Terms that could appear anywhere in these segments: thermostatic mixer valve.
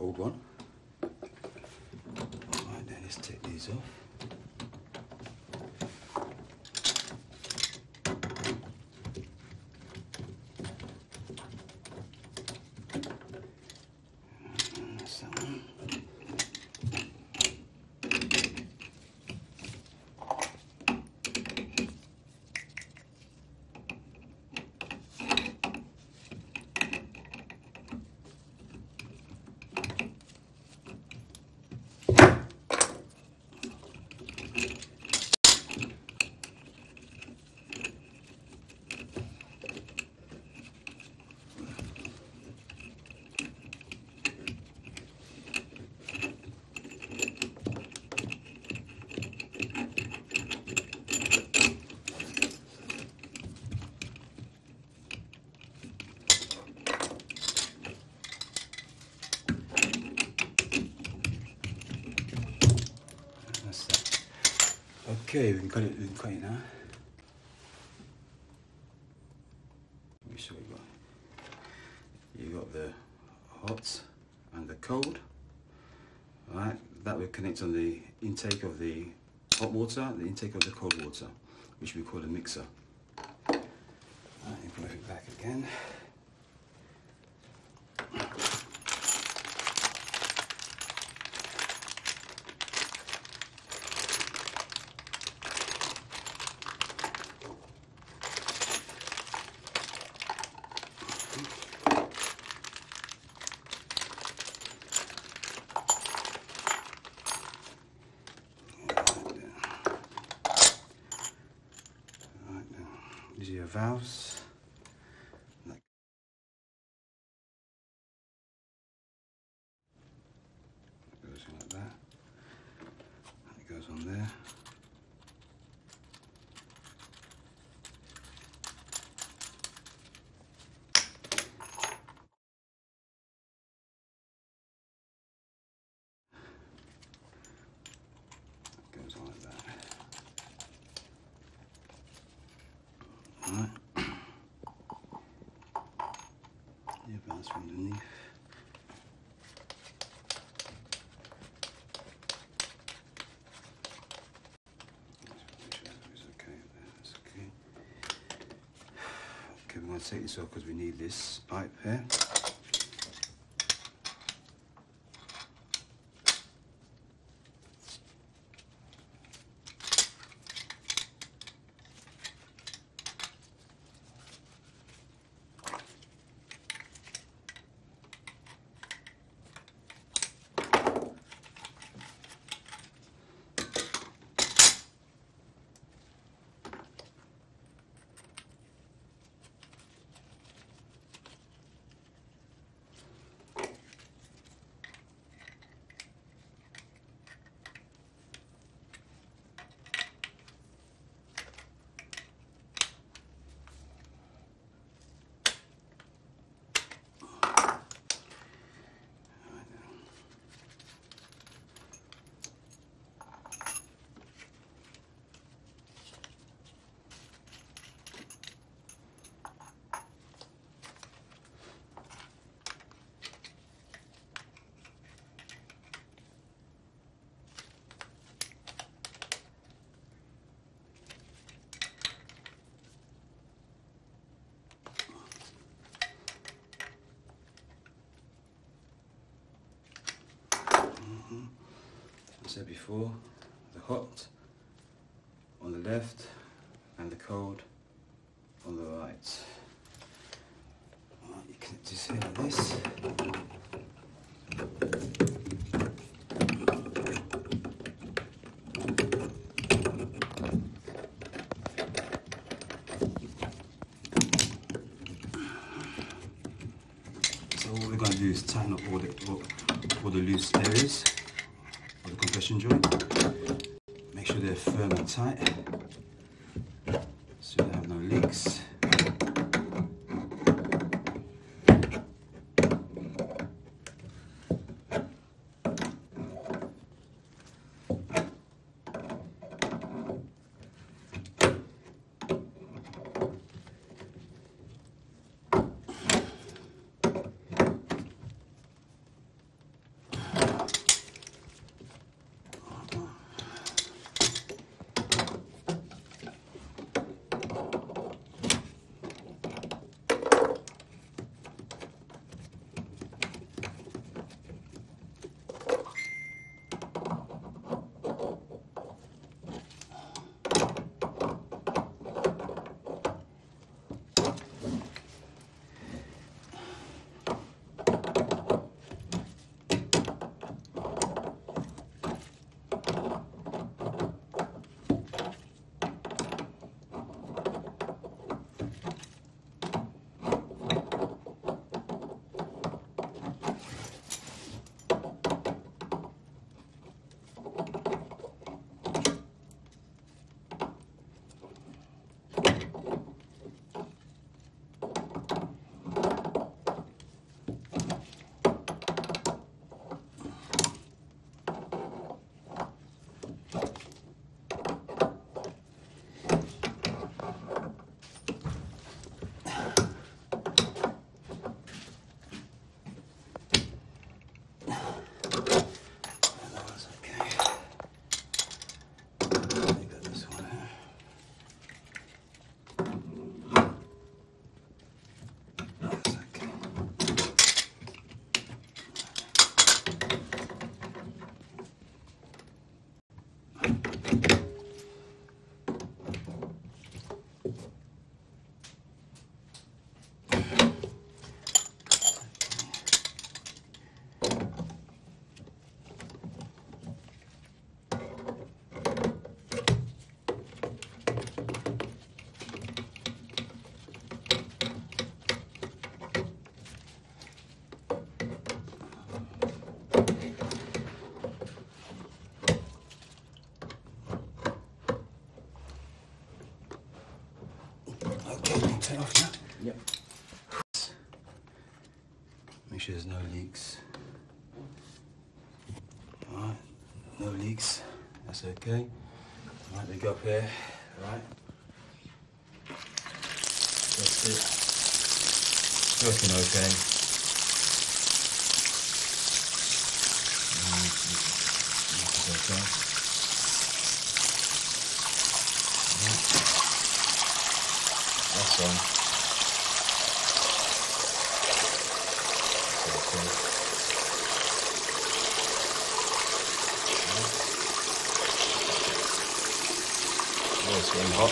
old one. Right, then let's take these off. Okay, we can cut it now. Let me show you what. You got the hot and the cold. All right, that will connect on the intake of the hot water, the intake of the cold water, which we call a mixer. All right, you put it back again. These are your valves. That goes like that. That goes on there. From underneath. Okay. Okay, we're going to take this off because we need this pipe here. I said before, the hot on the left and the cold on the right. Right, you connect this here like this. So what we're going to do is tighten up all the loose areas. The compression joint. Make sure they're firm and tight so they have no leaks. that off now? Yep. Make sure there's no leaks. Alright, no leaks. That's okay. Alright, they go up here. Alright. That's it. Looking okay. That's okay. That's on. Oh, it's getting hot.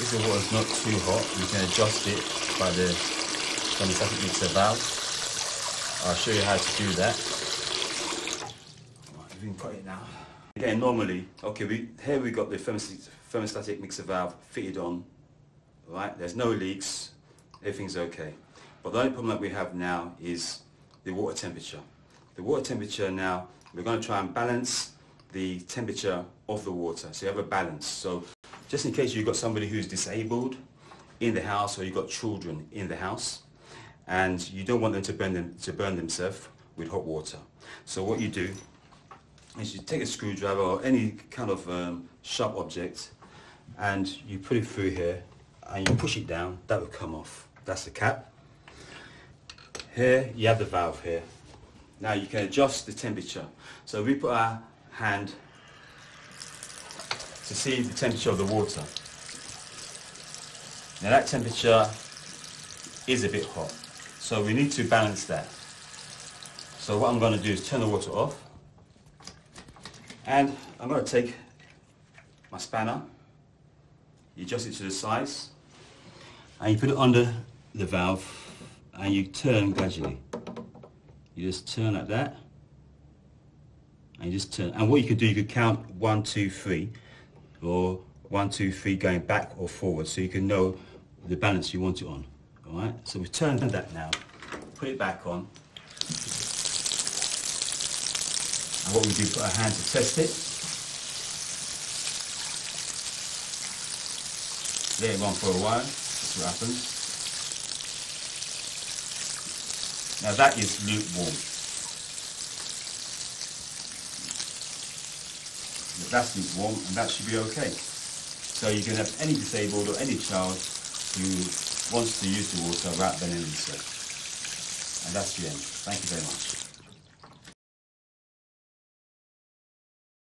If the water's not too hot, you can adjust it by the thermostatic mixer valve. I'll show you how to do that. Right, we can put it now. Again, normally, okay, here we got the thermostatic mixer valve fitted on. Right, there's no leaks, everything's okay. But the only problem that we have now is the water temperature. The water temperature now, we're going to try and balance the temperature of the water. So you have a balance. So just in case you've got somebody who's disabled in the house, or you've got children in the house, and you don't want them to burn themselves with hot water. So what you do is you take a screwdriver or any kind of sharp object, and you put it through here, and you push it down. That will come off. That's the cap. Here you have the valve here. Now you can adjust the temperature. So we put our hand to see the temperature of the water. Now that temperature is a bit hot, so we need to balance that. So what I'm going to do is turn the water off, and I'm going to take my spanner, you adjust it to the size, and you put it under the valve, and you turn gradually. You just turn like that, and you just turn. And what you could do, you could count 1, 2, 3, or 1, 2, 3 going back or forward, so you can know the balance you want it on. Alright, so we've turned that now, put it back on, and what we do, put our hand to test it, let it run for a while, that's what happens. Now that is lukewarm, that's lukewarm, and that should be okay. So you can have any disabled or any child who wants to use the water without burning themselves. And that's the end. Thank you very much.